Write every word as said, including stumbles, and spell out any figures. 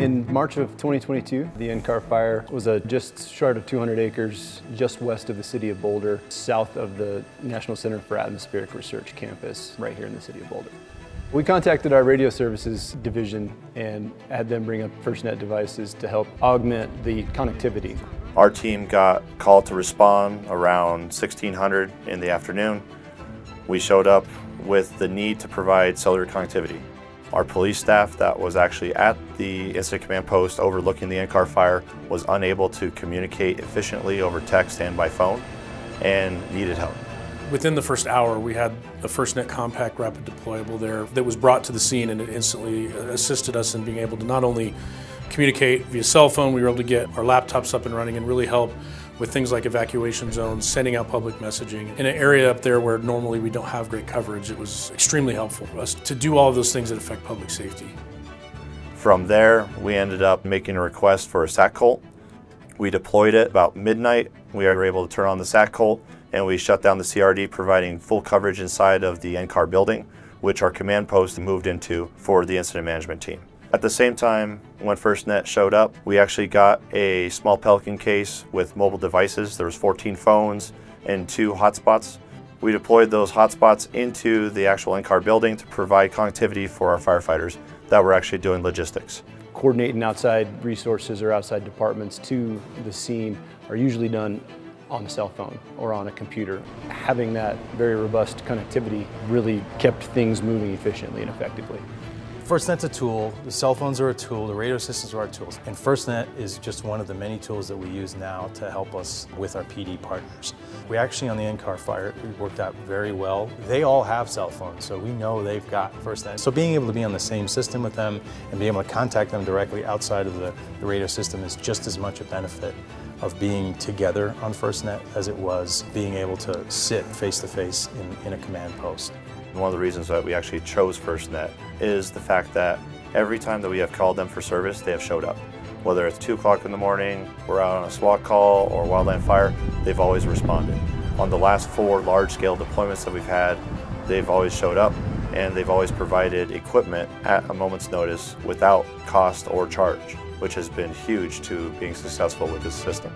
In March of twenty twenty-two, the N C A R Fire was a just short of two hundred acres just west of the city of Boulder, south of the National Center for Atmospheric Research campus right here in the city of Boulder. We contacted our radio services division and had them bring up FirstNet devices to help augment the connectivity. Our team got called to respond around sixteen hundred in the afternoon. We showed up with the need to provide cellular connectivity. Our police staff that was actually at the incident command post overlooking the N C A R Fire was unable to communicate efficiently over text and by phone and needed help. Within the first hour, we had a FirstNet Compact Rapid Deployable there that was brought to the scene, and it instantly assisted us in being able to not only communicate via cell phone, we were able to get our laptops up and running and really help with things like evacuation zones, sending out public messaging. In an area up there where normally we don't have great coverage, it was extremely helpful for us to do all of those things that affect public safety. From there, we ended up making a request for a SATCOLT. We deployed it about midnight. We were able to turn on the SATCOLT and we shut down the C R D, providing full coverage inside of the N C A R building, which our command post moved into for the incident management team. At the same time, when FirstNet showed up, we actually got a small Pelican case with mobile devices. There was fourteen phones and two hotspots. We deployed those hotspots into the actual N C A R building to provide connectivity for our firefighters that were actually doing logistics. Coordinating outside resources or outside departments to the scene are usually done on a cell phone or on a computer. Having that very robust connectivity really kept things moving efficiently and effectively. FirstNet's a tool, the cell phones are a tool, the radio systems are our tools, and FirstNet is just one of the many tools that we use now to help us with our P D partners. We actually, on the N C A R Fire, it worked out very well. They all have cell phones, so we know they've got FirstNet. So being able to be on the same system with them and being able to contact them directly outside of the, the radio system is just as much a benefit of being together on FirstNet as it was being able to sit face-to-face in, in a command post. One of the reasons that we actually chose FirstNet is the fact that every time that we have called them for service, they have showed up. Whether it's two o'clock in the morning, we're out on a SWAT call, or wildland fire, they've always responded. On the last four large-scale deployments that we've had, they've always showed up, and they've always provided equipment at a moment's notice without cost or charge, which has been huge to being successful with this system.